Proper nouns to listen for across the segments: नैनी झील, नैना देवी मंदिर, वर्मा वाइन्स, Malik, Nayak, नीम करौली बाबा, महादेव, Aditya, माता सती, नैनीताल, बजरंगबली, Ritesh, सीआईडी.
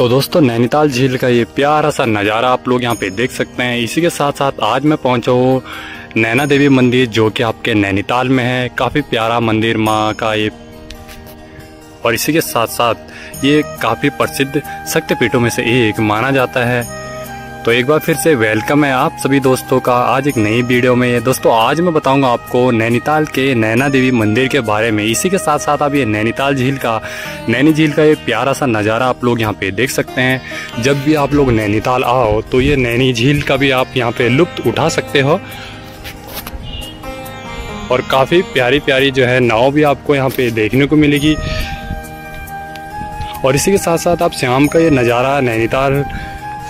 तो दोस्तों नैनीताल झील का ये प्यारा सा नज़ारा आप लोग यहाँ पे देख सकते हैं। इसी के साथ साथ आज मैं पहुँचा हूँ नैना देवी मंदिर, जो कि आपके नैनीताल में है। काफ़ी प्यारा मंदिर माँ का ये, और इसी के साथ साथ ये काफ़ी प्रसिद्ध शक्तिपीठों में से एक माना जाता है। तो एक बार फिर से वेलकम है आप सभी दोस्तों का आज एक नई वीडियो में। दोस्तों आज मैं बताऊंगा आपको नैनीताल के नैना देवी मंदिर के बारे में। इसी के साथ साथ आप ये नैनीताल झील का, नैनी झील का ये प्यारा सा नज़ारा आप लोग यहाँ पे देख सकते हैं। जब भी आप लोग नैनीताल आओ तो ये नैनी झील का भी आप यहाँ पे लुत्फ़ उठा सकते हो, और काफ़ी प्यारी प्यारी जो है नाव भी आपको यहाँ पे देखने को मिलेगी। और इसी के साथ साथ आप शाम का ये नज़ारा नैनीताल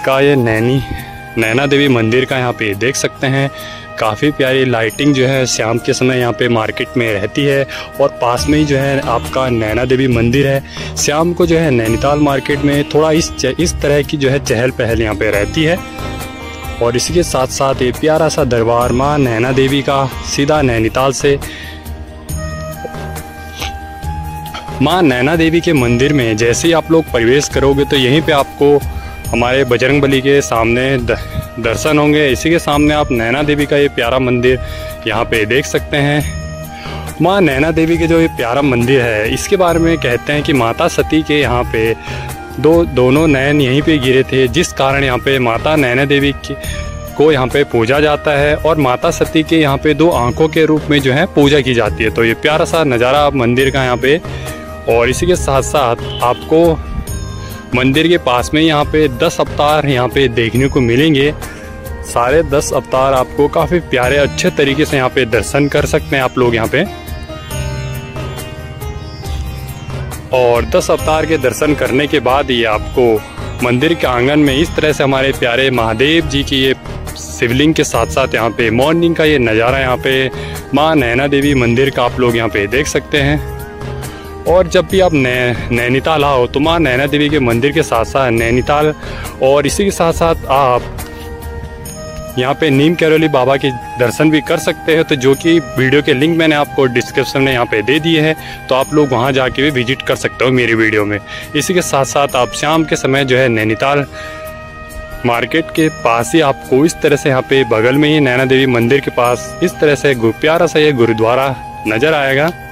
का, ये नैना देवी मंदिर का यहाँ पे देख सकते हैं। काफ़ी प्यारी लाइटिंग जो है शाम के समय यहाँ पे मार्केट में रहती है, और पास में ही जो है आपका नैना देवी मंदिर है। शाम को जो है नैनीताल मार्केट में थोड़ा इस तरह की जो है चहल पहल यहाँ पे रहती है। और इसी के साथ साथ ये प्यारा सा दरबार माँ नैना देवी का, सीधा नैनीताल से। माँ नैना देवी के मंदिर में जैसे ही आप लोग प्रवेश करोगे तो यहीं पे आपको हमारे बजरंगबली के सामने दर्शन होंगे। इसी के सामने आप नैना देवी का ये प्यारा मंदिर यहाँ पे देख सकते हैं। माँ नैना देवी के जो ये प्यारा मंदिर है, इसके बारे में कहते हैं कि माता सती के यहाँ पे दोनों नयन यहीं पे गिरे थे, जिस कारण यहाँ पे माता नैना देवी को यहाँ पे पूजा जाता है, और माता सती के यहाँ पे दो आँखों के रूप में जो है पूजा की जाती है। तो ये प्यारा सा नज़ारा मंदिर का यहाँ पे। और इसी के साथ साथ आपको मंदिर के पास में यहाँ पे 10 अवतार यहाँ पे देखने को मिलेंगे। सारे 10 अवतार आपको काफ़ी प्यारे अच्छे तरीके से यहाँ पे दर्शन कर सकते हैं आप लोग यहाँ पे। और 10 अवतार के दर्शन करने के बाद ये आपको मंदिर के आंगन में इस तरह से हमारे प्यारे महादेव जी की ये शिवलिंग के साथ साथ यहाँ पे मॉर्निंग का ये नज़ारा यहाँ पे माँ नैना देवी मंदिर का आप लोग यहाँ पे देख सकते हैं। और जब भी आप नैनीताल आओ तो माँ नैना देवी के मंदिर के साथ साथ नैनीताल, और इसी के साथ साथ आप यहाँ पे नीम करौली बाबा के दर्शन भी कर सकते हैं, तो जो कि वीडियो के लिंक मैंने आपको डिस्क्रिप्शन में यहाँ पे दे दिए हैं, तो आप लोग वहाँ जाके भी विजिट कर सकते हो मेरी वीडियो में। इसी के साथ साथ आप शाम के समय जो है नैनीताल मार्केट के पास ही आपको इस तरह से यहाँ पे बगल में ही नैना देवी मंदिर के पास इस तरह से प्यारा सा ये गुरुद्वारा नज़र आएगा।